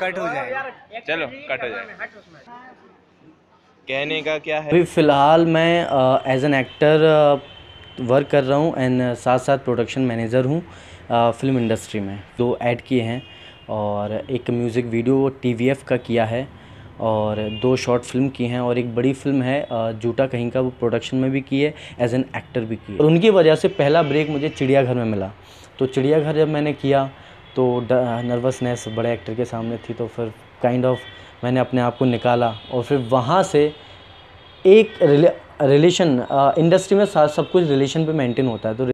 Cut हो जाएगा। चलो कट हो जाएगा। कहने का क्या है, अभी फ़िलहाल मैं एज एन एक्टर वर्क कर रहा हूँ एंड साथ साथ प्रोडक्शन मैनेजर हूँ फिल्म इंडस्ट्री में। दो ऐड किए हैं और एक म्यूज़िक वीडियो TVF का किया है और दो शॉर्ट फिल्म की हैं और एक बड़ी फिल्म है झूठा कहीं का, वो प्रोडक्शन में भी की है, एज एन एक्टर भी की है। और उनकी वजह से पहला ब्रेक मुझे चिड़ियाघर में मिला। तो चिड़ियाघर जब मैंने किया तो नर्वसनेस बड़े एक्टर के सामने थी, तो फिर काइंड ऑफ मैंने अपने आप को निकाला और फिर वहाँ से एक रिलेशन इंडस्ट्री में सब कुछ रिलेशन पे मेंटेन होता है। तो